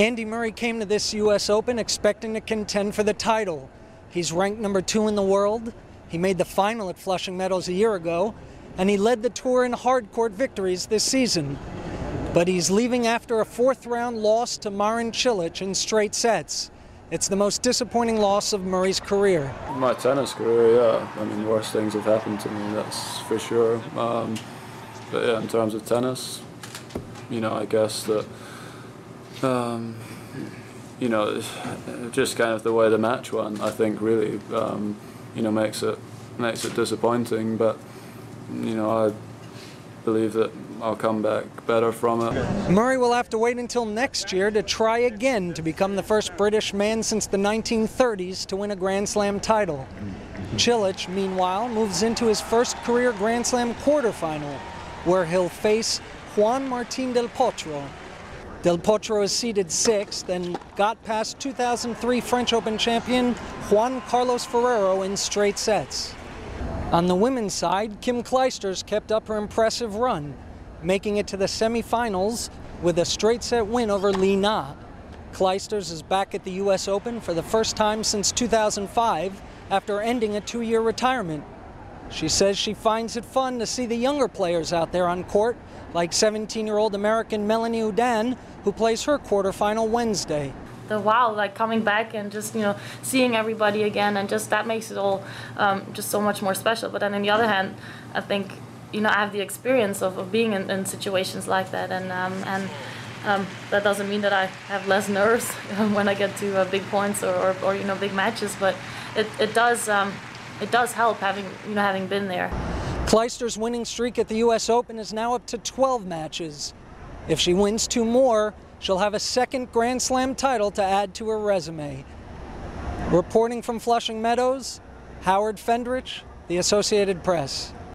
Andy Murray came to this US Open expecting to contend for the title. He's ranked #2 in the world. He made the final at Flushing Meadows a year ago, and he led the tour in hardcourt victories this season. But he's leaving after a fourth-round loss to Marin Cilic in straight sets. It's the most disappointing loss of Murray's career. My tennis career, yeah. I mean, worse things have happened to me, that's for sure. But yeah, in terms of tennis, you know, I guess that, you know, just kind of the way the match went, I think, really, you know, makes it disappointing. But, you know, I believe that I'll come back better from it. Murray will have to wait until next year to try again to become the first British man since the 1930s to win a Grand Slam title. Cilic, meanwhile, moves into his first career Grand Slam quarterfinal, where he'll face Juan Martin Del Potro. Del Potro is seeded 6th and got past 2003 French Open champion Juan Carlos Ferrero in straight sets. On the women's side, Kim Clijsters kept up her impressive run, making it to the semifinals with a straight set win over Li Na. Clijsters is back at the US Open for the first time since 2005 after ending a 2-year retirement. She says she finds it fun to see the younger players out there on court, like 17-year-old American Melanie Oudin, who plays her quarterfinal Wednesday. Wow, like coming back and just, you know, seeing everybody again, and just that makes it all just so much more special. But then on the other hand, I think, you know, I have the experience of being in situations like that, and that doesn't mean that I have less nerves when I get to big points or you know, big matches, but it does help having, you know, having been there. Clijsters' winning streak at the US Open is now up to 12 matches. If she wins 2 more, she'll have a second Grand Slam title to add to her resume. Reporting from Flushing Meadows, Howard Fendrich, the Associated Press.